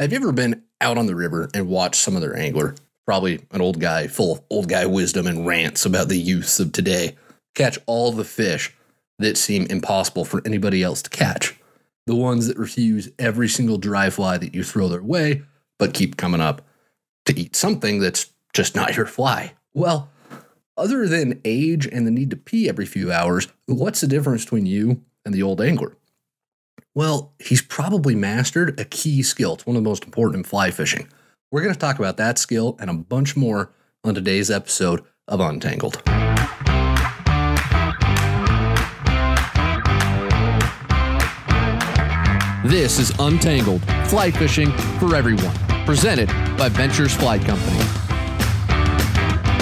Have you ever been out on the river and watched some other angler, probably an old guy full of old guy wisdom and rants about the youths of today, catch all the fish that seem impossible for anybody else to catch? The ones that refuse every single dry fly that you throw their way, but keep coming up to eat something that's just not your fly. Well, other than age and the need to pee every few hours, what's the difference between you and the old angler? Well, he's probably mastered a key skill. It's one of the most important in fly fishing. We're going to talk about that skill and a bunch more on today's episode of Untangled. This is Untangled, fly fishing for everyone, presented by Ventures Fly Company.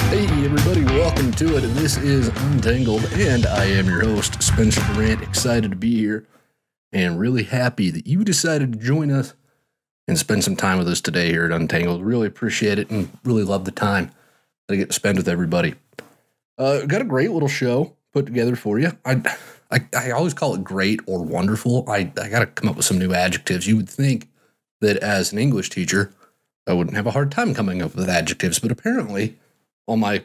Hey everybody, welcome to it. This is Untangled, and I am your host, Spencer Durrant. Excited to be here, and really happy that you decided to join us and spend some time with us today here at Untangled. Really appreciate it and really love the time that I get to spend with everybody. Got a great little show put together for you. I always call it great or wonderful. I got to come up with some new adjectives. You would think that as an English teacher, I wouldn't have a hard time coming up with adjectives, but apparently all my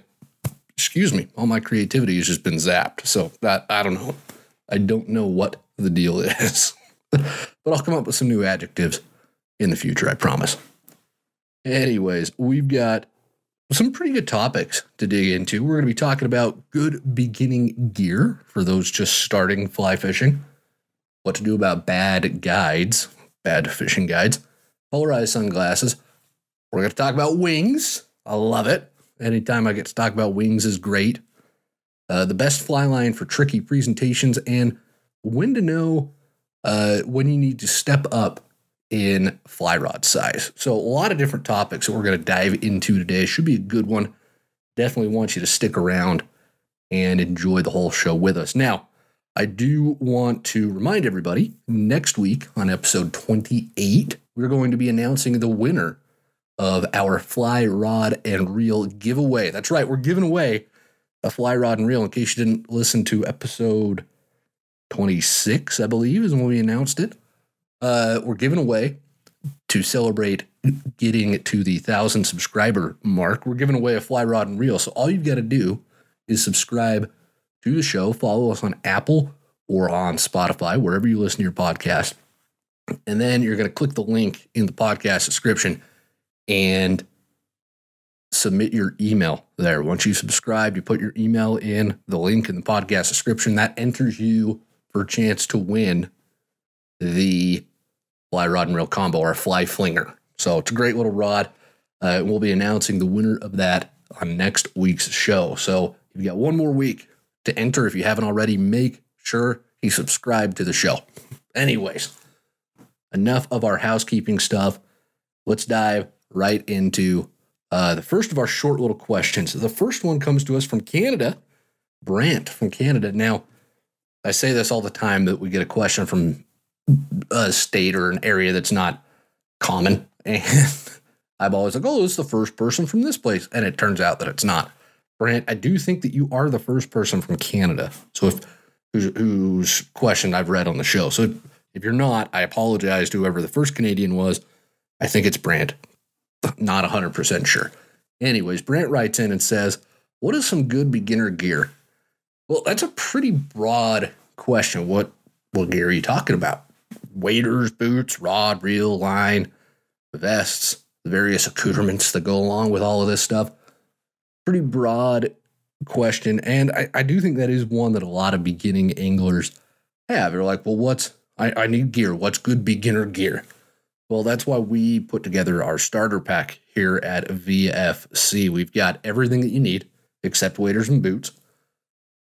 creativity has just been zapped. So that, I don't know. I don't know what the deal is, but I'll come up with some new adjectives in the future, I promise. Anyways, we've got some pretty good topics to dig into. We're going to be talking about good beginning gear for those just starting fly fishing, what to do about bad guides, bad fishing guides, polarized sunglasses. We're going to talk about wings. I love it. Anytime I get to talk about wings is great. The best fly line for tricky presentations, and when to know when you need to step up in fly rod size. So a lot of different topics that we're going to dive into today. Should be a good one. Definitely want you to stick around and enjoy the whole show with us. Now, I do want to remind everybody, next week on episode 28, we're going to be announcing the winner of our fly rod and reel giveaway. That's right. We're giving away a fly rod and reel. In case you didn't listen to episode 26, I believe, is when we announced it. We're giving away, to celebrate getting to the 1,000 subscriber mark, we're giving away a fly rod and reel. So all you've got to do is subscribe to the show, follow us on Apple or on Spotify, wherever you listen to your podcast. And then you're going to click the link in the podcast description and submit your email there. Once you subscribe, you put your email in the link in the podcast description. That enters you for a chance to win the fly rod and reel combo, or fly flinger. So it's a great little rod. We'll be announcing the winner of that on next week's show. So you've got one more week to enter. If you haven't already, make sure you subscribe to the show. Anyways, enough of our housekeeping stuff. Let's dive right into the first of our short little questions. The first one comes to us from Canada, Brant from Canada. Now, I say this all the time that we get a question from a state or an area that's not common. And I'm always like, oh, this is the first person from this place. And it turns out that it's not. Brant, I do think that you are the first person from Canada, so if whose question I've read on the show. So if you're not, I apologize to whoever the first Canadian was. I think it's Brant. Not 100% sure. Anyways, Brant writes in and says, what is some good beginner gear? Well, that's a pretty broad question. What gear are you talking about? Waders, boots, rod, reel, line, vests, the various accoutrements that go along with all of this stuff. Pretty broad question. And I do think that is one that a lot of beginning anglers have. They're like, well, I need gear. What's good beginner gear? Well, that's why we put together our starter pack here at VFC. We've got everything that you need, except waders and boots,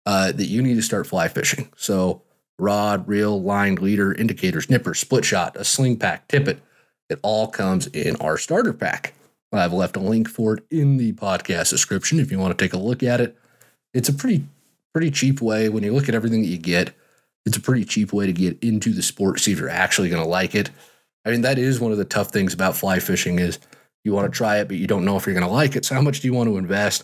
that you need to start fly fishing. So rod, reel, line, leader, indicators, nipper, split shot, a sling pack, tippet. It all comes in our starter pack. I've left a link for it in the podcast description if you want to take a look at it. It's a pretty cheap way. When you look at everything that you get, it's a pretty cheap way to get into the sport, see if you're actually going to like it. I mean, that is one of the tough things about fly fishing is you want to try it, but you don't know if you're going to like it. So how much do you want to invest?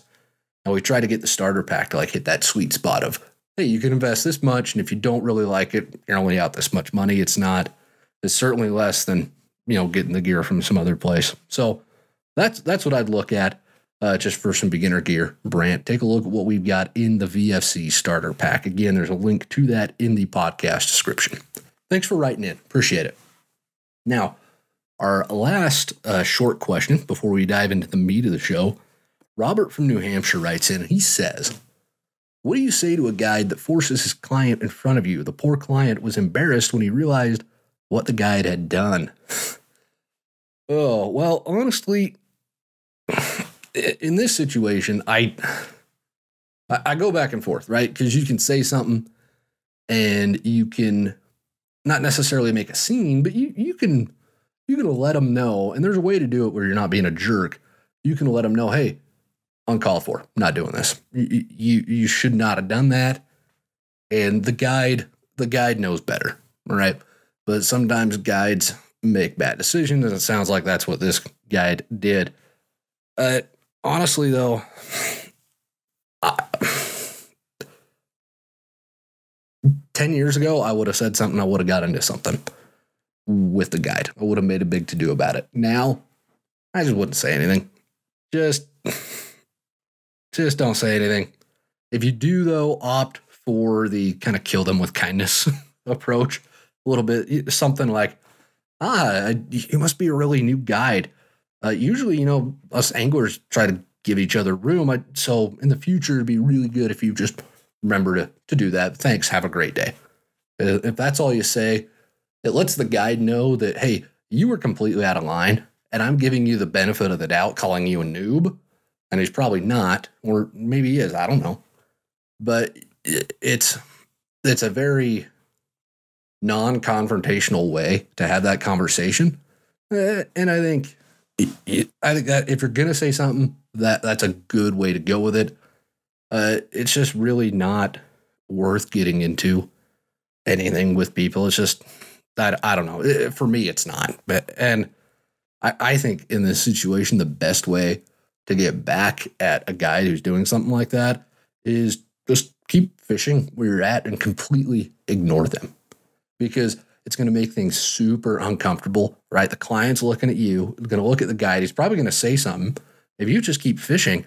And we try to get the starter pack to like hit that sweet spot of, hey, you can invest this much, and if you don't really like it, you're only out this much money. It's certainly less than getting the gear from some other place. So that's what I'd look at just for some beginner gear. Brant, take a look at what we've got in the VFC starter pack. Again, there's a link to that in the podcast description. Thanks for writing in. Appreciate it. Now, our last short question before we dive into the meat of the show. Robert from New Hampshire writes in, and he says, what do you say to a guide that forces his client in front of you? The poor client was embarrassed when he realized what the guide had done. Oh, well, honestly, in this situation, I go back and forth, right? Because you can say something and you can not necessarily make a scene, but you can let them know. And there's a way to do it where you're not being a jerk. You can let them know, hey, uncalled for, not doing this. You should not have done that. And the guide knows better, all right? But sometimes guides make bad decisions, and it sounds like that's what this guide did. Honestly, though, ten years ago, I would have said something. I would have got into something with the guide. I would have made a big to-do about it. Now, I just wouldn't say anything. Just don't say anything. If you do, though, opt for the kind of kill them with kindness approach a little bit. Something like, you must be a really new guide. Usually, us anglers try to give each other room. So in the future, it'd be really good if you just remember to do that. Thanks. Have a great day. If that's all you say, it lets the guide know that, hey, you were completely out of line and I'm giving you the benefit of the doubt, calling you a noob. And he's probably not, or maybe he is. I don't know. But it's a very non-confrontational way to have that conversation. And I think that if you're going to say something, that's a good way to go with it. It's just really not worth getting into anything with people. It's just that, I don't know. For me, it's not. And I think in this situation, the best way to get back at a guy who's doing something like that is just keep fishing where you're at and completely ignore them, because it's going to make things super uncomfortable, right? The client's looking at you, going to look at the guide. He's probably going to say something. If you just keep fishing,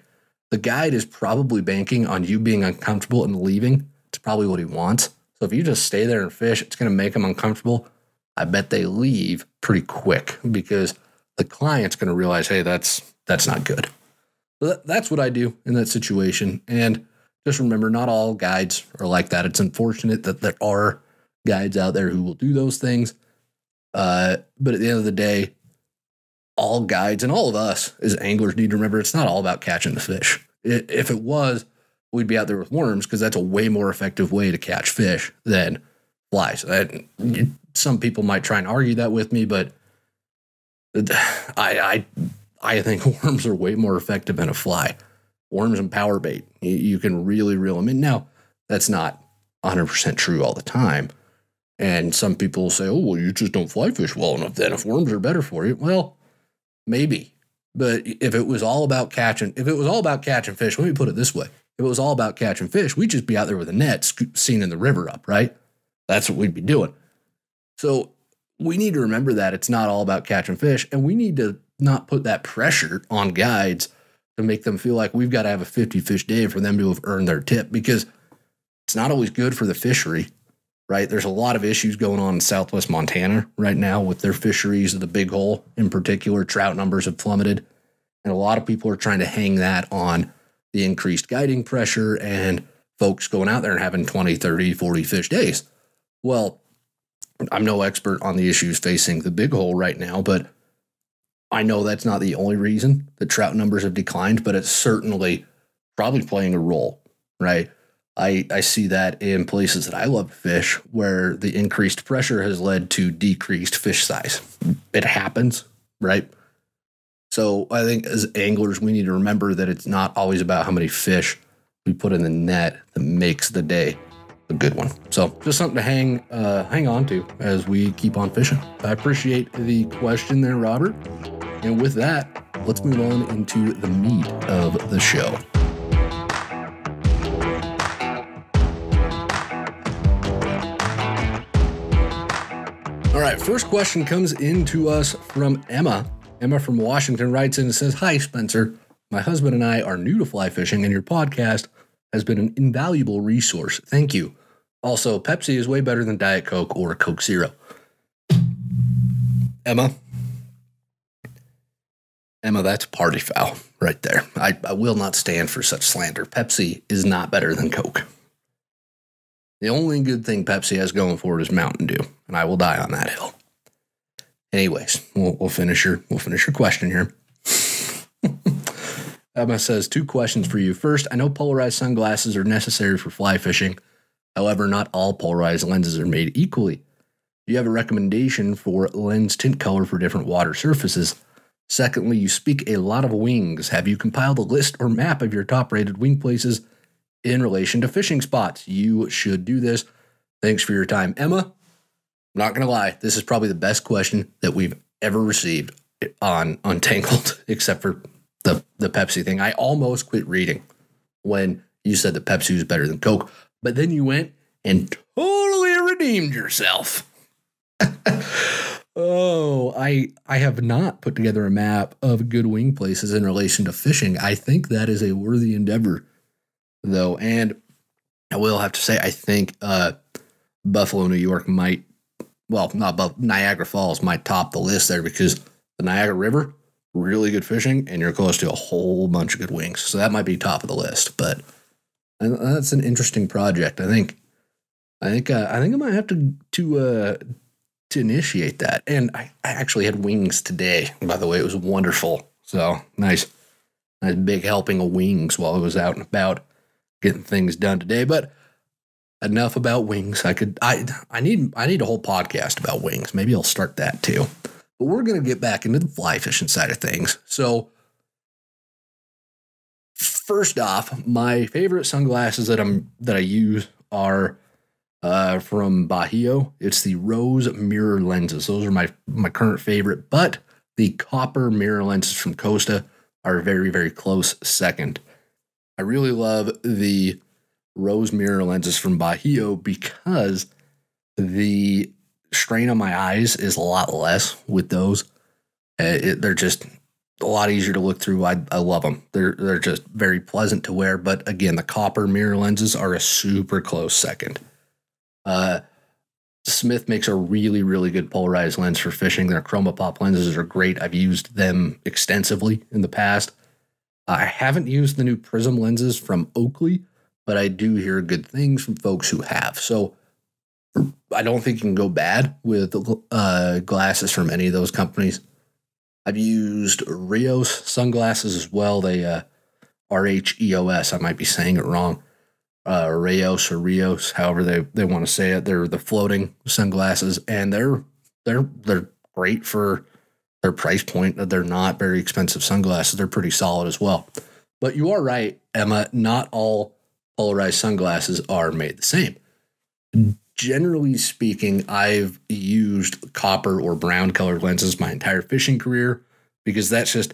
the guide is probably banking on you being uncomfortable and leaving. It's probably what he wants. So if you just stay there and fish, it's going to make them uncomfortable. I bet they leave pretty quick because the client's going to realize, hey, that's not good. That's what I do in that situation. And just remember, not all guides are like that. It's unfortunate that there are guides out there who will do those things. But at the end of the day, all guides and all of us as anglers need to remember it's not all about catching the fish. If it was, we'd be out there with worms, because that's a way more effective way to catch fish than flies. Some people might try and argue that with me, but I think worms are way more effective than a fly. Worms and power bait, you can really reel them in. Now, that's not 100% true all the time. And some people say, oh, well, you just don't fly fish well enough then if worms are better for you. Well, maybe. But if it was all about catching, fish, let me put it this way. If it was all about catching fish, we'd just be out there with a net seeing the river up, right? That's what we'd be doing. So we need to remember that it's not all about catching fish, and we need to not put that pressure on guides to make them feel like we've got to have a 50 fish day for them to have earned their tip, because it's not always good for the fishery, right? There's a lot of issues going on in Southwest Montana right now with their fisheries of the big hole in particular. Trout numbers have plummeted, and a lot of people are trying to hang that on the increased guiding pressure and folks going out there and having 20, 30, 40 fish days. Well, I'm no expert on the issues facing the big hole right now, but I know that's not the only reason the trout numbers have declined, but it's certainly probably playing a role, right? I see that in places that I love to fish where the increased pressure has led to decreased fish size. It happens, right? So I think as anglers, we need to remember that it's not always about how many fish we put in the net that makes the day a good one. So just something to hang on to as we keep on fishing. I appreciate the question there, Robert. And with that, let's move on into the meat of the show. All right, first question comes in to us from Emma. Emma from Washington writes in and says, "Hi, Spencer. My husband and I are new to fly fishing, and your podcast has been an invaluable resource. Thank you. Also, Pepsi is way better than Diet Coke or Coke Zero." Emma, that's party foul right there. I will not stand for such slander. Pepsi is not better than Coke. The only good thing Pepsi has going for it is Mountain Dew, and I will die on that hill. Anyways, we'll finish your question here. Emma says, "Two questions for you. First, I know polarized sunglasses are necessary for fly fishing. However, not all polarized lenses are made equally. Do you have a recommendation for lens tint color for different water surfaces? Secondly, you speak a lot of wings. Have you compiled a list or map of your top-rated wing places in relation to fishing spots? You should do this. Thanks for your time." Emma, I'm not going to lie, this is probably the best question that we've ever received on Untangled, except for the Pepsi thing. I almost quit reading when you said that Pepsi was better than Coke, but then you went and totally redeemed yourself. Oh, I have not put together a map of good wing places in relation to fishing. I think that is a worthy endeavor, though, and I will have to say I think Buffalo, New York might, well, not Buffalo, Niagara Falls might top the list there, because the Niagara River, really good fishing, and you're close to a whole bunch of good wings. So that might be top of the list, but that's an interesting project. I think I might have to initiate that. And I actually had wings today, by the way. It was wonderful. So nice big helping of wings while I was out and about getting things done today. But enough about wings. I need a whole podcast about wings. Maybe I'll start that too. But we're going to get back into the fly fishing side of things. So first off, my favorite sunglasses that I use are from Bajio. It's the rose mirror lenses. Those are my current favorite, but the copper mirror lenses from Costa are very, very close second. I really love the rose mirror lenses from Bajio because the strain on my eyes is a lot less with those. They're just a lot easier to look through. I love them. They're just very pleasant to wear. But again, the copper mirror lenses are a super close second. Smith makes a really, really good polarized lens for fishing. Their chroma pop lenses are great. I've used them extensively in the past. I haven't used the new Prism lenses from Oakley, but I do hear good things from folks who have. So I don't think you can go bad with glasses from any of those companies. I've used Rios sunglasses as well. They R-H-E-O-S. I might be saying it wrong. Rios or Rios, however they want to say it. They're the floating sunglasses, and they're great for their price point. They're not very expensive sunglasses. They're pretty solid as well. But you are right, Emma. Not all polarized sunglasses are made the same. Generally speaking, I've used copper or brown colored lenses my entire fishing career because that's just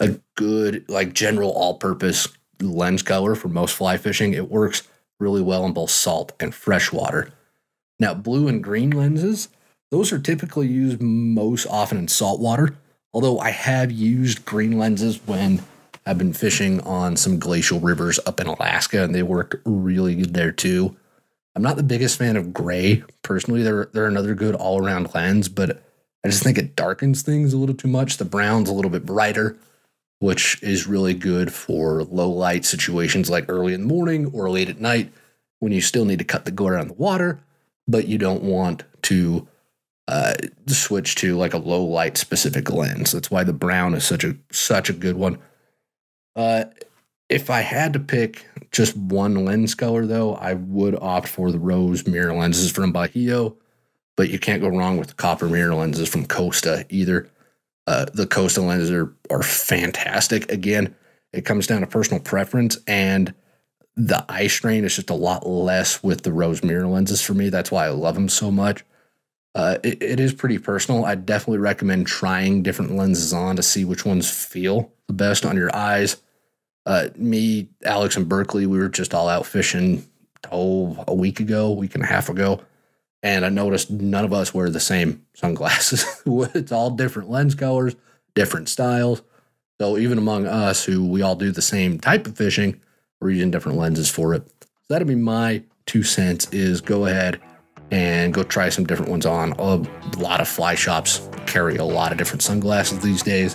a good, like, general all-purpose lens color for most fly fishing. It works really well in both salt and freshwater. Now, blue and green lenses, those are typically used most often in saltwater, although I have used green lenses when I've been fishing on some glacial rivers up in Alaska, and they work really good there too. I'm not the biggest fan of gray personally. They're another good all-around lens, but I just think it darkens things a little too much. The brown's a little bit brighter, which is really good for low light situations like early in the morning or late at night when you still need to cut the glare on the water, but you don't want to switch to like a low light specific lens. That's why the brown is such a good one. If I had to pick just one lens color, though, I would opt for the rose mirror lenses from Bajio, but you can't go wrong with the copper mirror lenses from Costa either. The Costa lenses are fantastic. Again, it comes down to personal preference, and the eye strain is just a lot less with the rose mirror lenses for me. That's why I love them so much. It is pretty personal. I definitely recommend trying different lenses on to see which ones feel the best on your eyes. Me, Alex, and Berkeley, we were just all out fishing a week and a half ago, And I noticed none of us wear the same sunglasses. It's all different lens colors, different styles. So even among us, who we all do the same type of fishing, we're using different lenses for it. So that'll be my 2 cents, is go ahead and go try some different ones on. A lot of fly shops carry a lot of different sunglasses these days,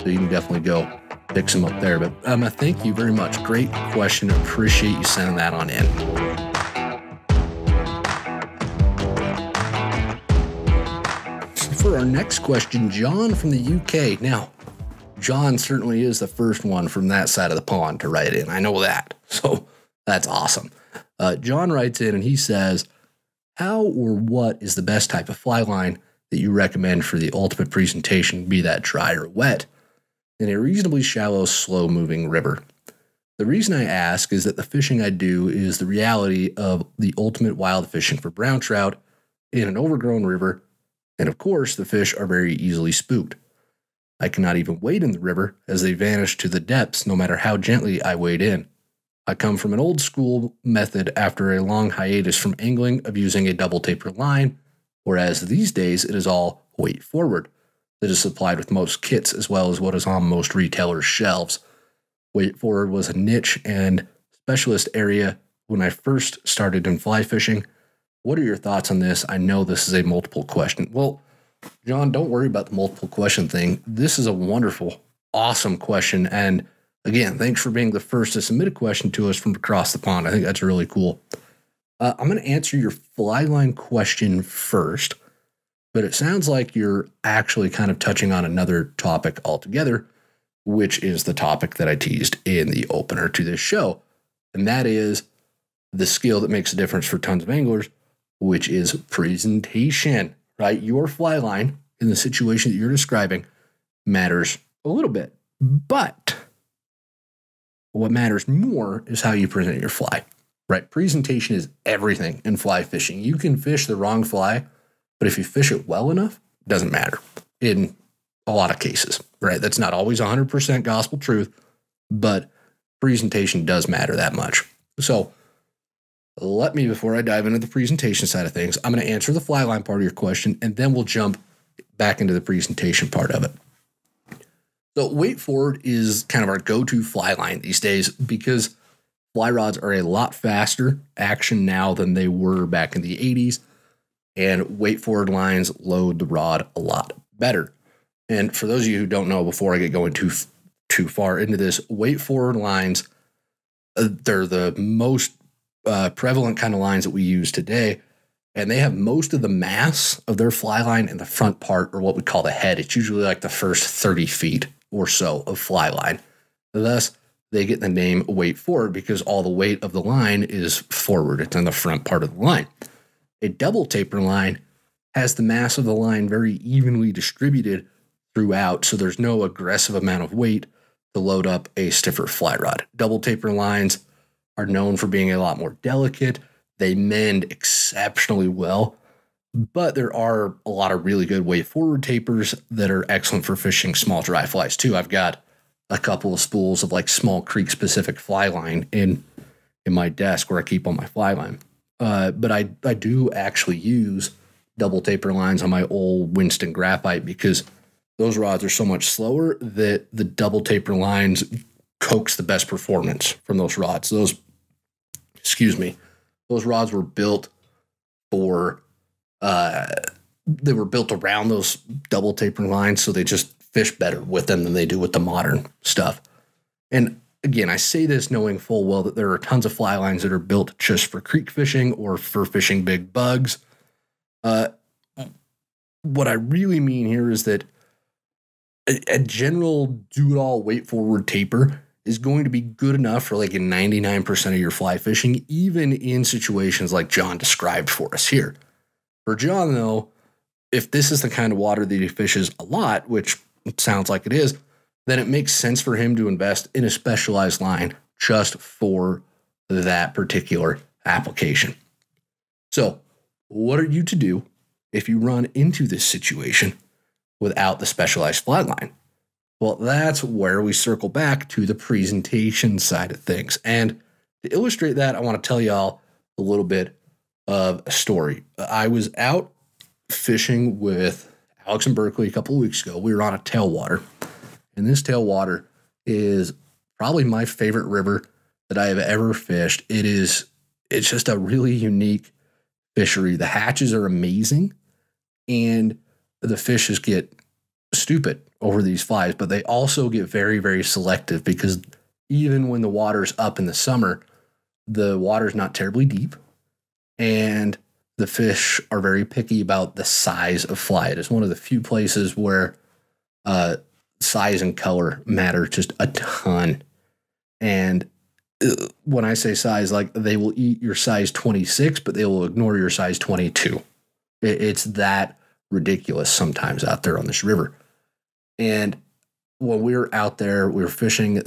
so you can definitely go pick some up there. But I thank you very much. Great question. Appreciate you sending that on in. For our next question, John from the UK. Now, John certainly is the first one from that side of the pond to write in. I know that. So that's awesome. John writes in and he says, how or what is the best type of fly line that you recommend for the ultimate presentation, be that dry or wet, in a reasonably shallow, slow-moving river? The reason I ask is that the fishing I do is the reality of the ultimate wild fishing for brown trout in an overgrown river. And of course, the fish are very easily spooked. I cannot even wade in the river, as they vanish to the depths no matter how gently I wade in. I come from an old school method after a long hiatus from angling of using a double taper line, whereas these days it is all weight forward that is supplied with most kits as well as what is on most retailers' shelves. Weight forward was a niche and specialist area when I first started in fly fishing. What are your thoughts on this? I know this is a multiple question. Well, John, don't worry about the multiple question thing. This is a wonderful, awesome question. And again, thanks for being the first to submit a question to us from across the pond. I think that's really cool. I'm going to answer your fly line question first, but it sounds like you're actually kind of touching on another topic altogether, which is the topic that I teased in the opener to this show. And that is the skill that makes a difference for tons of anglers, which is presentation, right? Your fly line in the situation that you're describing matters a little bit, but what matters more is how you present your fly, right? Presentation is everything in fly fishing. You can fish the wrong fly, but if you fish it well enough, it doesn't matter in a lot of cases, right? That's not always 100% gospel truth, but presentation does matter that much. So let me, before I dive into the presentation side of things, I'm going to answer the fly line part of your question, and then we'll jump back into the presentation part of it. So weight forward is kind of our go-to fly line these days because fly rods are a lot faster action now than they were back in the 80s, and weight forward lines load the rod a lot better. And for those of you who don't know, before I get going too far into this, weight forward lines, they're the most prevalent kind of lines that we use today, and they have most of the mass of their fly line in the front part, or what we call the head. It's usually like the first 30 feet or so of fly line. Thus, they get the name weight forward because all the weight of the line is forward. It's in the front part of the line. A double taper line has the mass of the line very evenly distributed throughout, so there's no aggressive amount of weight to load up a stiffer fly rod. Double taper lines are known for being a lot more delicate. They mend exceptionally well, but there are a lot of really good weight forward tapers that are excellent for fishing small dry flies too. I've got a couple of spools of like small creek specific fly line in my desk where I keep all my fly line. But I do actually use double taper lines on my old Winston graphite because those rods are so much slower that the double taper lines coax the best performance from those rods. Those rods were built for, they were built around those double taper lines, so they just fish better with them than they do with the modern stuff. And again, I say this knowing full well that there are tons of fly lines that are built just for creek fishing or for fishing big bugs. What I really mean here is that a general do-it-all weight forward taper is going to be good enough for like 99% of your fly fishing, even in situations like John described for us here. For John, though, if this is the kind of water that he fishes a lot, which it sounds like it is, then it makes sense for him to invest in a specialized line just for that particular application. So what are you to do if you run into this situation without the specialized fly line? Well, that's where we circle back to the presentation side of things. And to illustrate that, I want to tell y'all a little bit of a story. I was out fishing with Alex and Berkeley a couple of weeks ago. We were on a tailwater, and this tailwater is probably my favorite river that I have ever fished. It's just a really unique fishery. The hatches are amazing, and the fish just get stupid over these flies, but they also get very, very selective, because even when the water's up in the summer, the water's not terribly deep, and the fish are very picky about the size of fly. It is one of the few places where size and color matter just a ton. And when I say size, like, they will eat your size 26, but they will ignore your size 22. It's that ridiculous sometimes out there on this river. And when we were out there, we were fishing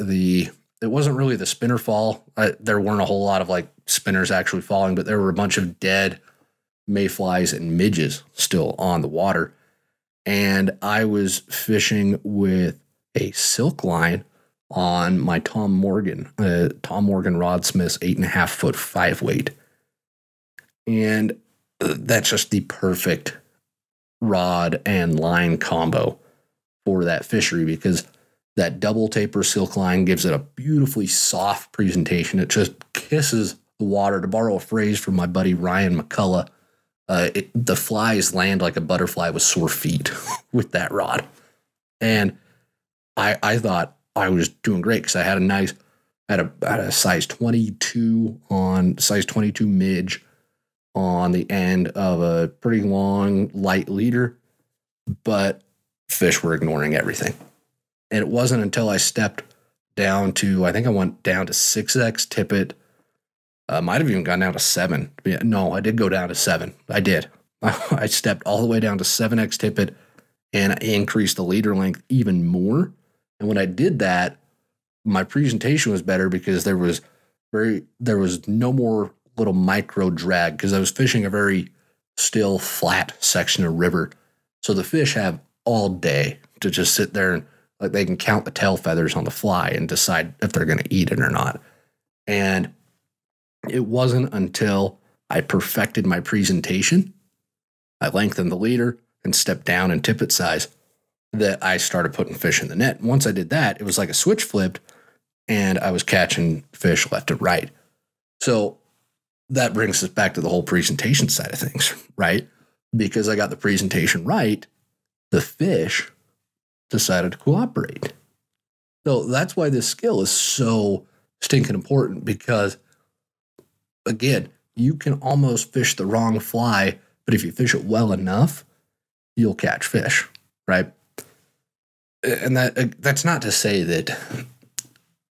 it wasn't really the spinner fall. There weren't a whole lot of like spinners actually falling, but there were a bunch of dead mayflies and midges still on the water. And I was fishing with a silk line on my Tom Morgan Rod Smith's 8.5 foot 5 weight. And that's just the perfect rod and line combo for that fishery, because that double taper silk line gives it a beautifully soft presentation. It just kisses the water. To borrow a phrase from my buddy Ryan McCullough, the flies land like a butterfly with sore feet with that rod. And I thought I was doing great, because I had a nice, I had a size 22 on, size 22 midge on the end of a pretty long, light leader, but fish were ignoring everything. And it wasn't until I stepped down to, I think I went down to 6X tippet. I might have even gone down to 7. No, I did go down to 7. I did. I stepped all the way down to 7X tippet, and I increased the leader length even more. And when I did that, my presentation was better, because there was no more little micro drag, because I was fishing a very still, flat section of river. So the fish have all day to just sit there, and like, they can count the tail feathers on the fly and decide if they're going to eat it or not. And it wasn't until I perfected my presentation, I lengthened the leader and stepped down in tippet size, that I started putting fish in the net. And once I did that, it was like a switch flipped, and I was catching fish left and right. So that brings us back to the whole presentation side of things, right? Because I got the presentation right, the fish decided to cooperate. So that's why this skill is so stinking important, because, again, you can almost fish the wrong fly, but if you fish it well enough, you'll catch fish, right? And that's not to say that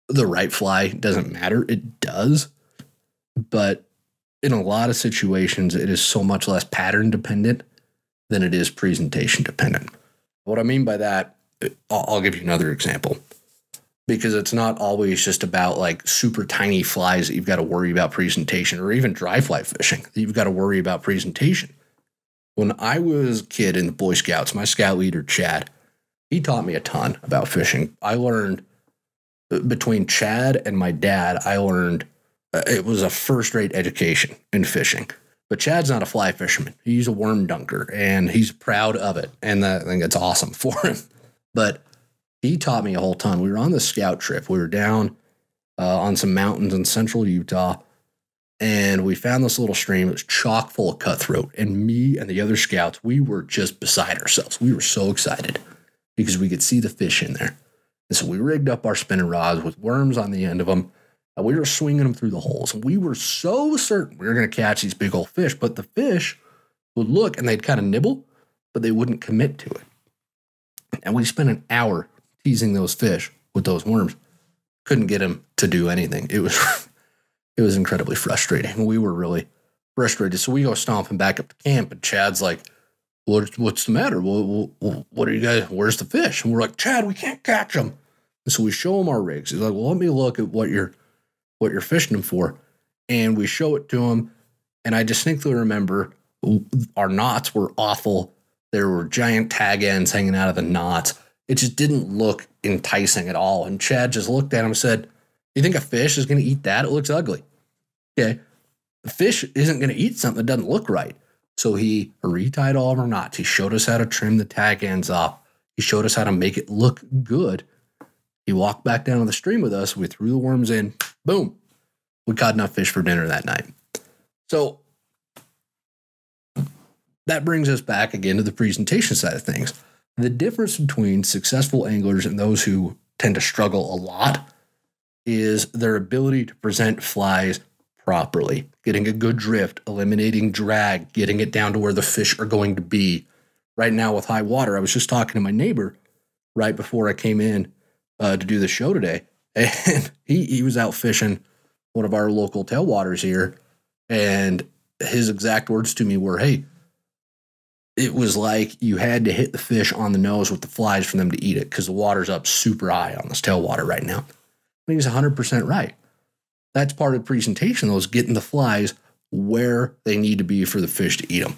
the right fly doesn't matter. It does. But in a lot of situations, it is so much less pattern dependent than it is presentation dependent. What I mean by that, I'll give you another example, because it's not always just about like super tiny flies that you've got to worry about presentation, or even dry fly fishing that you've got to worry about presentation. When I was a kid in the Boy Scouts, my scout leader, Chad, he taught me a ton about fishing. I learned, between Chad and my dad, I learned, it was a first-rate education in fishing. But Chad's not a fly fisherman. He's a worm dunker, and he's proud of it. And I think it's awesome for him. But he taught me a whole ton. We were on this scout trip. We were down on some mountains in central Utah, and we found this little stream. It was chock full of cutthroat. And me and the other scouts, we were just beside ourselves. We were so excited, because we could see the fish in there. And so we rigged up our spinning rods with worms on the end of them, and we were swinging them through the holes. And we were so certain we were going to catch these big old fish, but the fish would look, and they'd kind of nibble, but they wouldn't commit to it. And we spent an hour teasing those fish with those worms. Couldn't get them to do anything. It was incredibly frustrating. We were really frustrated. So we go stomping back up to camp, and Chad's like, "What's the matter? What are you guys? Where's the fish?" And we're like, "Chad, we can't catch them." And so we show him our rigs. He's like, "Well, let me look at what you're fishing them for." And we show it to him. And I distinctly remember our knots were awful. There were giant tag ends hanging out of the knots. It just didn't look enticing at all. And Chad just looked at him and said, "You think a fish is going to eat that? It looks ugly." Okay. the fish isn't going to eat something that doesn't look right. So he retied all of our knots. He showed us how to trim the tag ends off. He showed us how to make it look good. He walked back down to the stream with us. We threw the worms in. Boom. We caught enough fish for dinner that night. So that brings us back again to the presentation side of things. The difference between successful anglers and those who tend to struggle a lot is their ability to present flies properly, getting a good drift, eliminating drag, getting it down to where the fish are going to be. Right now with high water, I was just talking to my neighbor right before I came in to do the show today, and he was out fishing one of our local tailwaters here, and his exact words to me were, hey, it was like you had to hit the fish on the nose with the flies for them to eat it because the water's up super high on this tailwater right now. I think he's 100% right. That's part of the presentation, though, is getting the flies where they need to be for the fish to eat them.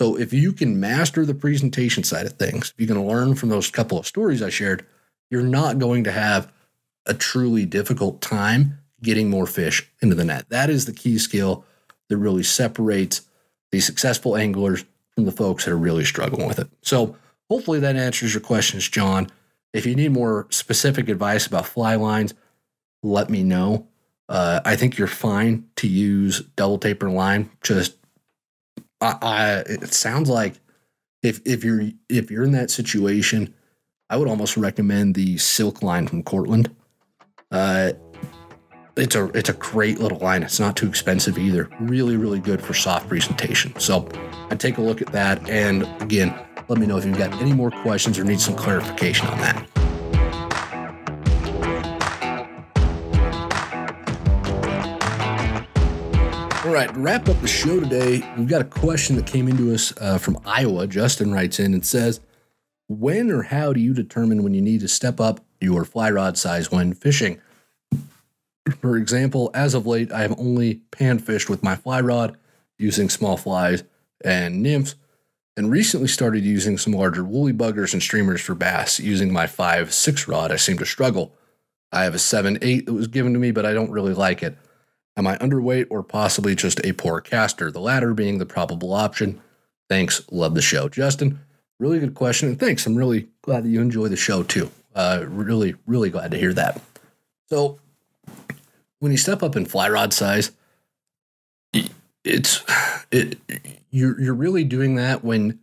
So if you can master the presentation side of things, if you can learn from those couple of stories I shared, you're not going to have a truly difficult time getting more fish into the net. That is the key skill that really separates the successful anglers from the folks that are really struggling with it. So hopefully that answers your questions, John. If you need more specific advice about fly lines, let me know. I think you're fine to use double taper line. Just, it sounds like if you're in that situation, I would almost recommend the silk line from Cortland. It's a great little line. It's not too expensive either. Really, really good for soft presentation. So I'd take a look at that. And again, let me know if you've got any more questions or need some clarification on that. All right, to wrap up the show today, we've got a question that came into us from Iowa. Justin writes in and says, when or how do you determine when you need to step up your fly rod size when fishing? For example, as of late, I have only panfished with my fly rod using small flies and nymphs, and recently started using some larger woolly buggers and streamers for bass. Using my 5/6 rod, I seem to struggle. I have a 7/8 that was given to me, but I don't really like it. Am I underweight or possibly just a poor caster? The latter being the probable option. Thanks. Love the show. Justin, really good question, and thanks. I'm really glad that you enjoy the show too. Really, really glad to hear that. So when you step up in fly rod size, you're really doing that when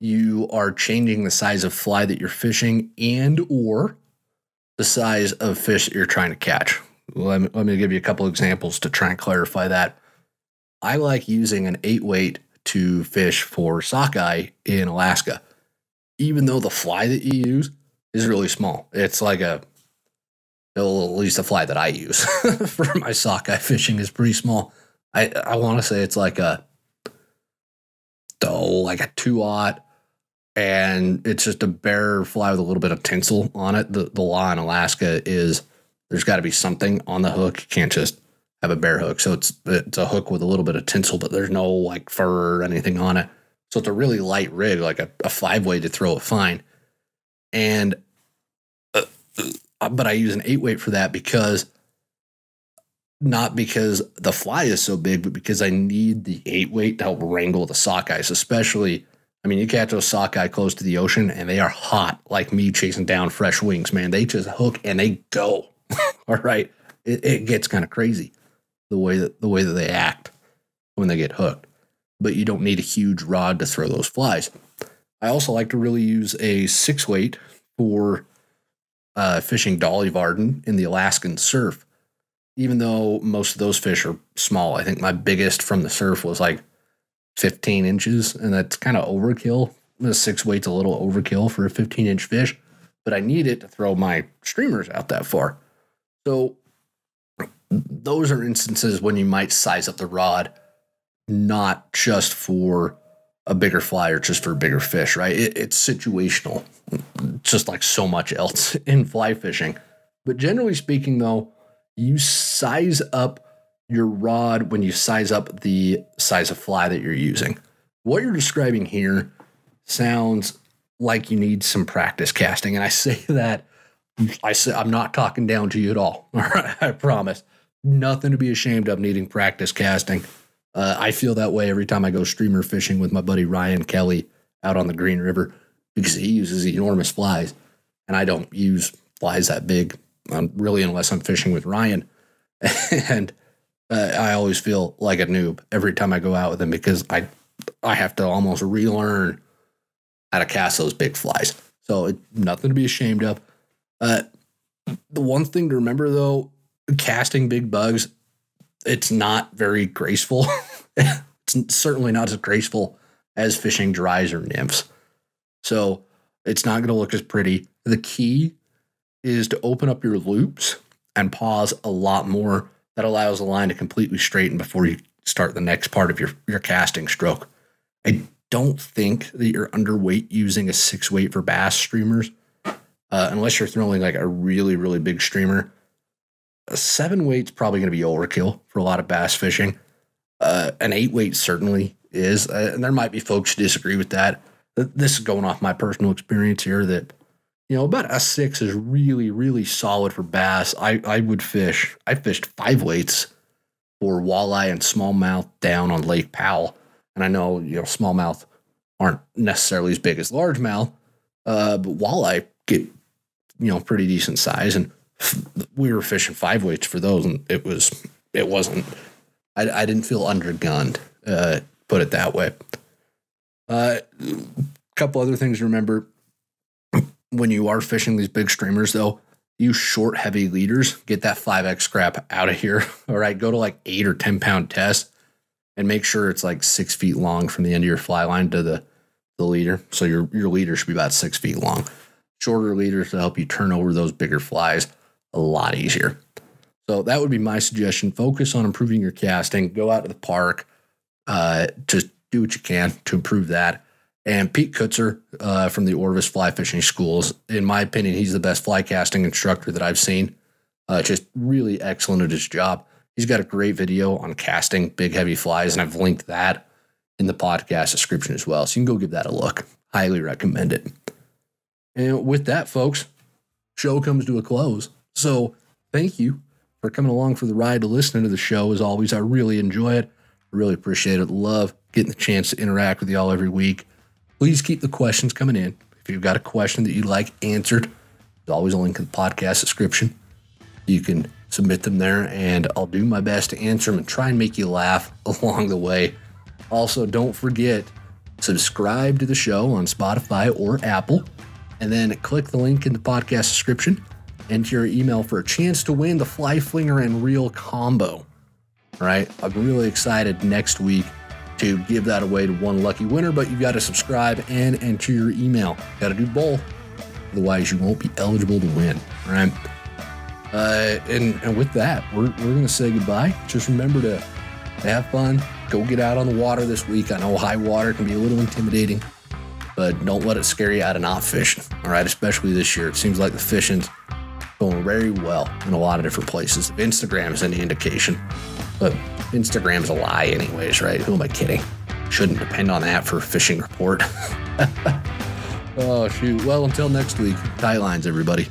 you are changing the size of fly that you're fishing and or the size of fish that you're trying to catch. Let me give you a couple examples to try and clarify that. I like using an 8 weight to fish for sockeye in Alaska, even though the fly that you use is really small. It's like a, well, at least the fly that I use for my sockeye fishing is pretty small. I want to say it's like a 2/0, and it's just a bare fly with a little bit of tinsel on it. The law in Alaska is there's got to be something on the hook. You can't just have a bare hook. So it's a hook with a little bit of tinsel, but there's no like fur or anything on it. So it's a really light rig, like a 5 weight to throw it fine. And but I use an 8 weight for that because, not because the fly is so big, but because I need the 8 weight to help wrangle the sockeyes, especially. I mean, you catch those sockeye close to the ocean and they are hot, like me chasing down fresh wings, man. They just hook and they go. All right. It gets kind of crazy the way that they act when they get hooked, but you don't need a huge rod to throw those flies. I also like to really use a 6 weight for fishing Dolly Varden in the Alaskan surf, even though most of those fish are small. I think my biggest from the surf was like 15 inches, and that's kind of overkill. The 6 weight's a little overkill for a 15-inch fish, but I need it to throw my streamers out that far. So those are instances when you might size up the rod, not just for a bigger fly or just for a bigger fish, right? It's situational, just like so much else in fly fishing. But generally speaking, though, you size up your rod when you size up the size of fly that you're using. What you're describing here sounds like you need some practice casting. And I say that, I'm not talking down to you at all. All right, I promise. Nothing to be ashamed of needing practice casting. I feel that way every time I go streamer fishing with my buddy Ryan Kelly out on the Green River, because he uses enormous flies, and I don't use flies that big, really, unless I'm fishing with Ryan. And I always feel like a noob every time I go out with him, because I have to almost relearn how to cast those big flies. So it's nothing to be ashamed of. The one thing to remember, though, casting big bugs, it's not very graceful. It's certainly not as graceful as fishing dries or nymphs. So it's not going to look as pretty. The key is to open up your loops and pause a lot more. That allows the line to completely straighten before you start the next part of your casting stroke. I don't think that you're underweight using a 6-weight for bass streamers, unless you're throwing like a really, really big streamer. A 7-weight's probably going to be overkill for a lot of bass fishing. An 8-weight certainly is, and there might be folks who disagree with that. This is going off my personal experience here, that, you know, about a 6 is really, really solid for bass. I fished 5-weights for walleye and smallmouth down on Lake Powell. And I know, you know, smallmouth aren't necessarily as big as largemouth, but walleye get, you know, pretty decent size. And we were fishing 5-weights for those, and I didn't feel undergunned, put it that way. A couple other things to remember. When you are fishing these big streamers, though, use short, heavy leaders. Get that 5X scrap out of here. All right, go to like 8 or 10-pound test and make sure it's like 6 feet long from the end of your fly line to the leader. So your leader should be about 6 feet long. Shorter leaders to help you turn over those bigger flies a lot easier. So that would be my suggestion. Focus on improving your casting. Go out to the park. Just do what you can to improve that. And Pete Kutzer from the Orvis Fly Fishing Schools, in my opinion, he's the best fly casting instructor that I've seen. Just really excellent at his job. He's got a great video on casting big, heavy flies, and I've linked that in the podcast description as well. So you can go give that a look. Highly recommend it. And with that, folks, show comes to a close. So thank you for coming along for the ride to listening to the show. As always, I really enjoy it. Really appreciate it. Love getting the chance to interact with y'all every week. Please keep the questions coming in. If you've got a question that you'd like answered, there's always a link in the podcast description. You can submit them there, and I'll do my best to answer them and try and make you laugh along the way. Also, don't forget, subscribe to the show on Spotify or Apple, and then click the link in the podcast description. Enter your email for a chance to win the Fly Flinger and Reel combo. All right, I'm really excited next week to give that away to one lucky winner, but you've got to subscribe and enter your email. You've got to do both. Otherwise, you won't be eligible to win, all right? And with that, we're going to say goodbye. Just remember to have fun. Go get out on the water this week. I know high water can be a little intimidating, but don't let it scare you out of not fishing, all right? Especially this year. It seems like the fishing's going very well in a lot of different places. If Instagram is any indication, but Instagram's a lie anyways, right? Who am I kidding? Shouldn't depend on that for a fishing report. Oh, shoot. Well, until next week, tie lines, everybody.